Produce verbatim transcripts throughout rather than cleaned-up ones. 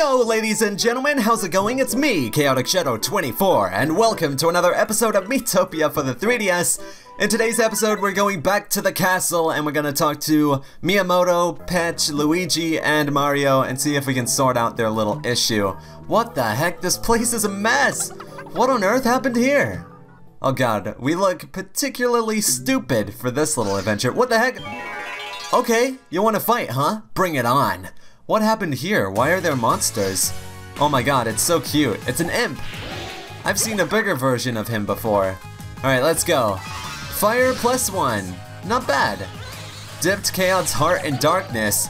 Heyo, ladies and gentlemen, how's it going? It's me, Chaotic Shadow twenty-four, and welcome to another episode of Miitopia for the three D S. In today's episode, we're going back to the castle, and we're gonna talk to Miyamoto, Peach, Luigi, and Mario, and see if we can sort out their little issue. What the heck? This place is a mess! What on earth happened here? Oh god, we look particularly stupid for this little adventure. What the heck? Okay, you wanna fight, huh? Bring it on. What happened here? Why are there monsters? Oh my god, it's so cute. It's an imp. I've seen a bigger version of him before. Alright, let's go. Fire plus one. Not bad. Dipped Chaott's heart in darkness.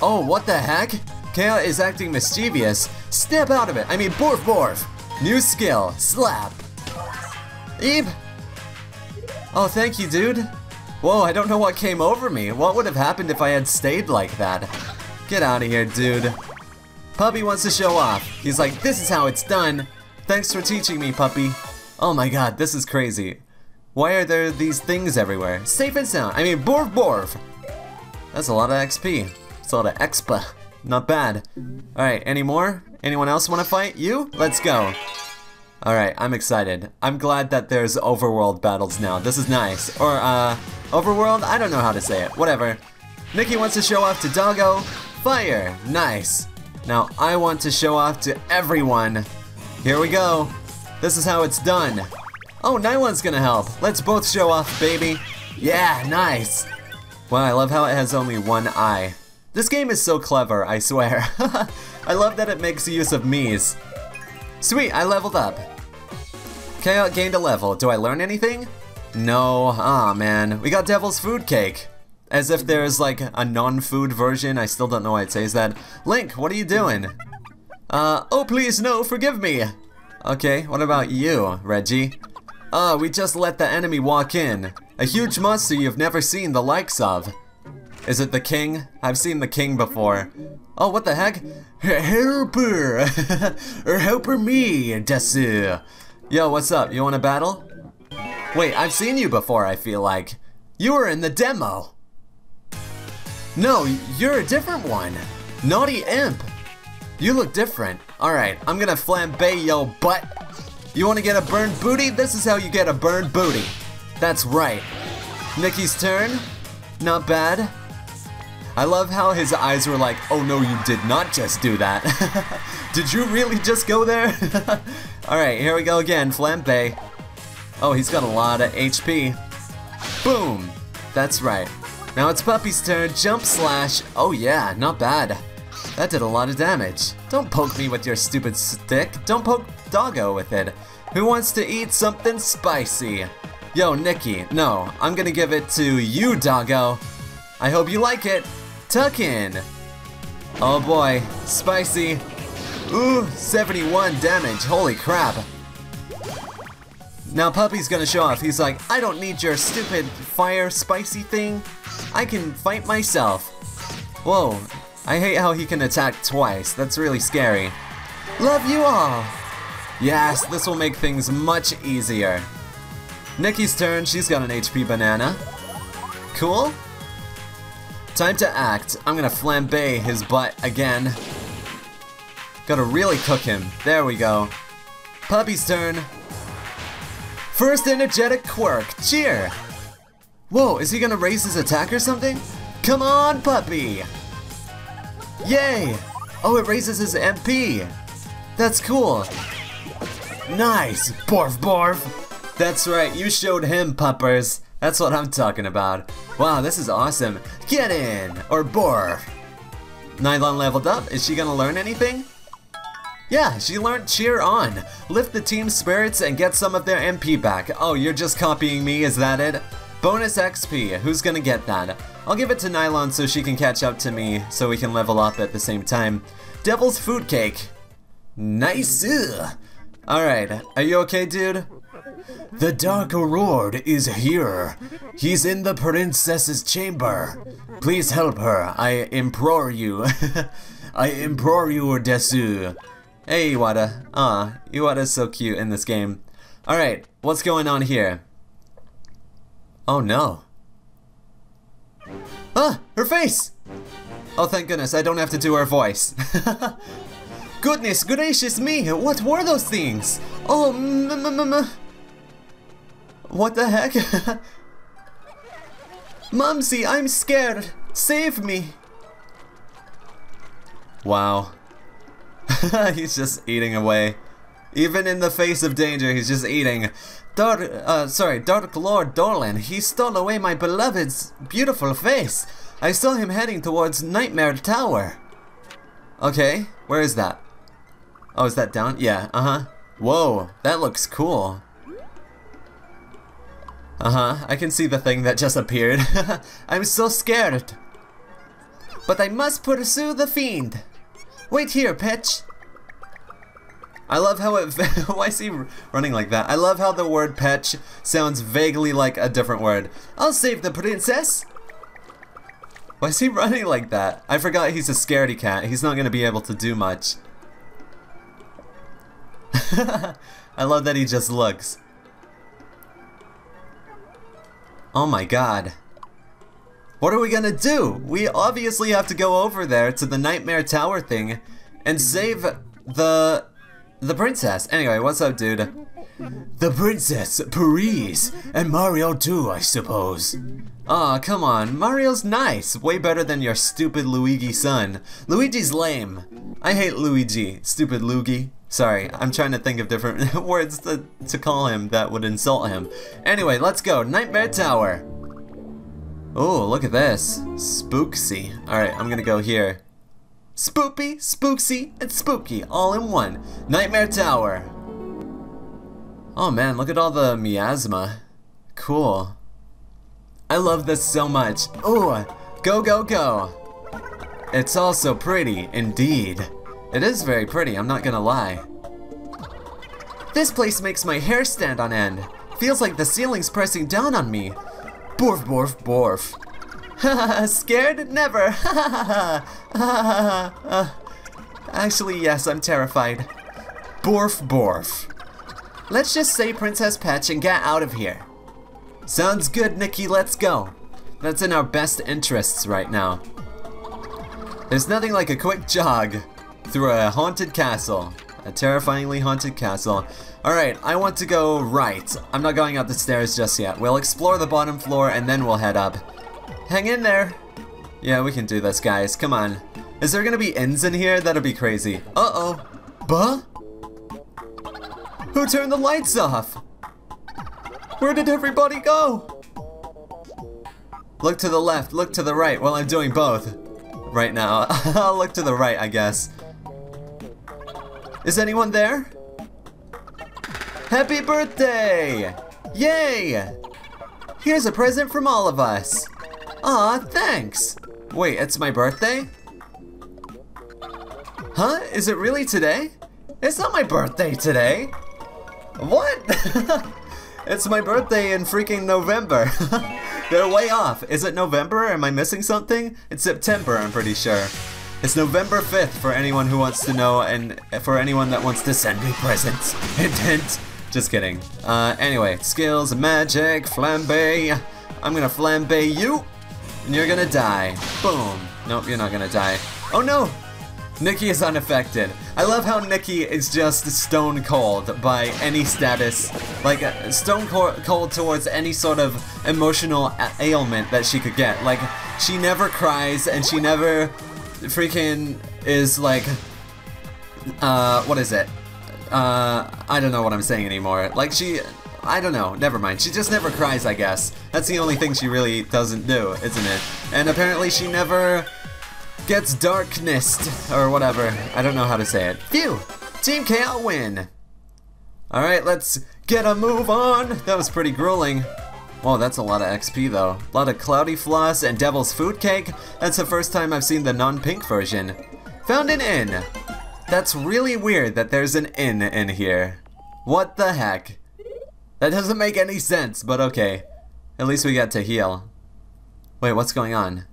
Oh, what the heck? Chaott is acting mischievous. Snap out of it. I mean, borf borf. New skill. Slap. Eep. Oh, thank you, dude. Whoa, I don't know what came over me. What would have happened if I had stayed like that? Get out of here, dude. Puppy wants to show off. He's like, this is how it's done. Thanks for teaching me, puppy. Oh my god, this is crazy. Why are there these things everywhere? Safe and sound. I mean, borf borf. That's a lot of X P. That's a lot of expa. Not bad. Alright, any more? Anyone else want to fight? You? Let's go. Alright, I'm excited. I'm glad that there's overworld battles now. This is nice. Or, uh, overworld? I don't know how to say it. Whatever. Nikki wants to show off to Doggo. Fire! Nice! Now I want to show off to everyone. Here we go. This is how it's done. Oh, Nylon's gonna help. Let's both show off, baby. Yeah, nice! Wow, I love how it has only one eye. This game is so clever, I swear. I love that it makes use of me's. Sweet, I leveled up. Chaott gained a level. Do I learn anything? No. Aw, man. We got Devil's Food Cake. As if there's like a non-food version. I still don't know why it says that. Link, what are you doing? Uh, oh please no, forgive me. Okay, what about you, Reggie? Ah, uh, we just let the enemy walk in. A huge monster you've never seen the likes of. Is it the king? I've seen the king before. Oh, what the heck? Helper! Or helper me, Desu. Yo, what's up? You wanna battle? Wait, I've seen you before, I feel like. You were in the demo. No, you're a different one. Naughty imp. You look different. Alright, I'm gonna flambe yo butt. You wanna get a burned booty? This is how you get a burned booty. That's right. Nikki's turn. Not bad. I love how his eyes were like, oh no, you did not just do that. Did you really just go there? Alright, here we go again. Flambe. Oh, he's got a lot of H P. Boom. That's right. Now it's Puppy's turn, jump slash. Oh yeah, not bad. That did a lot of damage. Don't poke me with your stupid stick. Don't poke Doggo with it. Who wants to eat something spicy? Yo, Nikki, no, I'm gonna give it to you, Doggo. I hope you like it. Tuck in. Oh boy, spicy. Ooh, seventy-one damage, holy crap. Now Puppy's gonna show off. He's like, I don't need your stupid fire spicy thing. I can fight myself. Whoa, I hate how he can attack twice. That's really scary. Love you all. Yes, this will make things much easier. Nikki's turn. She's got an H P banana. Cool. Time to act. I'm gonna flambe his butt again. Gotta really cook him. There we go. Puppy's turn. First energetic quirk. Cheer. Whoa, is he gonna raise his attack or something? Come on, puppy! Yay! Oh, it raises his M P! That's cool! Nice! Borf borf! That's right, you showed him, puppers! That's what I'm talking about. Wow, this is awesome! Get in! Or borf! Nylon leveled up. Is she gonna learn anything? Yeah, she learned cheer on! Lift the team's spirits and get some of their M P back. Oh, you're just copying me, is that it? Bonus X P, who's gonna get that? I'll give it to Nylon so she can catch up to me so we can level up at the same time. Devil's Food Cake. Nice. Alright, are you okay, dude? The Dark Lord is here. He's in the princess's chamber. Please help her, I implore you. I implore you, Desu. Hey, Iwata. Aw, Iwata's so cute in this game. Alright, what's going on here? Oh no. Ah! Her face! Oh thank goodness, I don't have to do her voice. Goodness gracious me, what were those things? Oh, m m m m what the heck? Mumsy, I'm scared. Save me. Wow. He's just eating away. Even in the face of danger, he's just eating. Dark, uh, sorry, Dark Lord Dolan, he stole away my beloved's beautiful face. I saw him heading towards Nightmare Tower. Okay, where is that? Oh, is that down? Yeah, uh-huh. Whoa, that looks cool. Uh-huh, I can see the thing that just appeared. I'm so scared. But I must pursue the fiend. Wait here, Pitch. I love how it. Why is he running like that? I love how the word "petch" sounds vaguely like a different word. I'll save the princess. Why is he running like that? I forgot he's a scaredy cat. He's not gonna be able to do much. I love that he just looks. Oh my god. What are we gonna do? We obviously have to go over there to the Nightmare Tower thing and save the. The princess. Anyway, what's up, dude? The princess, Paris, and Mario too, I suppose. Aw, oh, come on. Mario's nice. Way better than your stupid Luigi son. Luigi's lame. I hate Luigi. Stupid Luigi. Sorry, I'm trying to think of different words to, to call him that would insult him. Anyway, let's go. Nightmare Tower. Oh, look at this. Spooksy. Alright, I'm gonna go here. Spoopy, Spooksy, and Spooky, all in one. Nightmare Tower. Oh man, look at all the miasma. Cool. I love this so much. Ooh, go, go, go. It's all so pretty, indeed. It is very pretty, I'm not gonna lie. This place makes my hair stand on end. Feels like the ceiling's pressing down on me. Borf, borf, borf. Haha, scared? Never! Hahaha! uh, actually, yes, I'm terrified. Borf, borf. Let's just say Princess Patch and get out of here. Sounds good, Nikki, let's go. That's in our best interests right now. There's nothing like a quick jog through a haunted castle. A terrifyingly haunted castle. Alright, I want to go right. I'm not going up the stairs just yet. We'll explore the bottom floor and then we'll head up. Hang in there. Yeah, we can do this, guys. Come on. Is there gonna be ends in here? That'll be crazy. Uh-oh. Buh? Who turned the lights off? Where did everybody go? Look to the left. Look to the right. Well, I'm doing both right now. I'll look to the right, I guess. Is anyone there? Happy birthday! Yay! Here's a present from all of us. Aw, thanks! Wait, it's my birthday? Huh? Is it really today? It's not my birthday today! What? It's my birthday in freaking November! They're way off! Is it November? Am I missing something? It's September, I'm pretty sure. It's November fifth for anyone who wants to know and for anyone that wants to send me presents. Hint, hint! Just kidding. Uh, anyway, skills, magic, flambe. I'm gonna flambe you! And you're gonna die. Boom. Nope, you're not gonna die. Oh no! Nikki is unaffected. I love how Nikki is just stone cold by any status. Like, stone cold towards any sort of emotional ailment that she could get. Like, she never cries and she never freaking is like, uh, what is it? Uh, I don't know what I'm saying anymore. Like, she... I don't know, never mind. She just never cries, I guess. That's the only thing she really doesn't do, isn't it? And apparently she never gets darknessed, or whatever. I don't know how to say it. Phew! Team K O win! Alright, let's get a move on! That was pretty grueling. Whoa, that's a lot of X P, though. A lot of Cloudy Floss and Devil's Food Cake. That's the first time I've seen the non-pink version. Found an inn! That's really weird that there's an inn in here. What the heck? That doesn't make any sense, but okay. At least we got to heal. Wait, what's going on?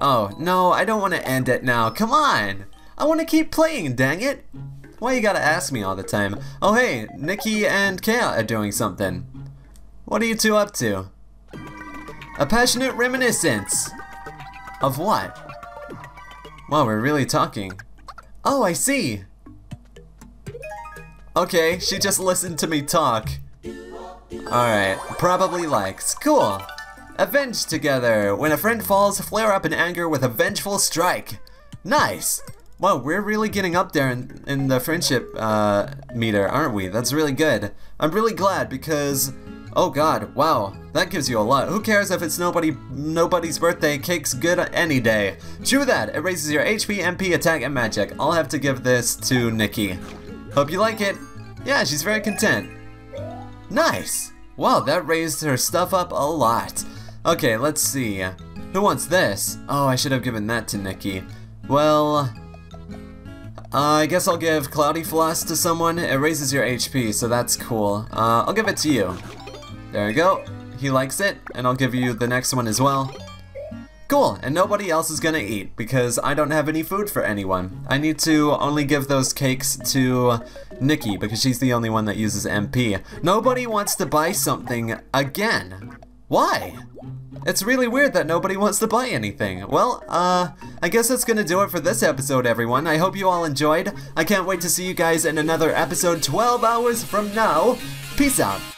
Oh, no, I don't want to end it now. Come on! I want to keep playing, dang it! Why you gotta ask me all the time? Oh, hey, Nikki and Chaott are doing something. What are you two up to? A passionate reminiscence. Of what? Wow, we're really talking. Oh, I see. Okay, she just listened to me talk. Alright, probably likes. Cool. Avenge together. When a friend falls, flare up in anger with a vengeful strike. Nice. Wow, we're really getting up there in, in the friendship uh, meter, aren't we? That's really good. I'm really glad because, oh god, wow, that gives you a lot. Who cares if it's nobody, nobody's birthday? Cake's good any day. Chew that. It raises your H P, M P, attack, and magic. I'll have to give this to Nikki. Hope you like it. Yeah, she's very content. Nice. Wow, that raised her stuff up a lot. Okay, let's see. Who wants this? Oh, I should have given that to Nikki. Well, uh, I guess I'll give Cloudy Floss to someone. It raises your H P, so that's cool. Uh, I'll give it to you. There you go. He likes it, and I'll give you the next one as well. Cool, and nobody else is gonna eat, because I don't have any food for anyone. I need to only give those cakes to Nikki, because she's the only one that uses M P. Nobody wants to buy something again. Why? It's really weird that nobody wants to buy anything. Well, uh, I guess that's gonna do it for this episode, everyone. I hope you all enjoyed. I can't wait to see you guys in another episode twelve hours from now. Peace out.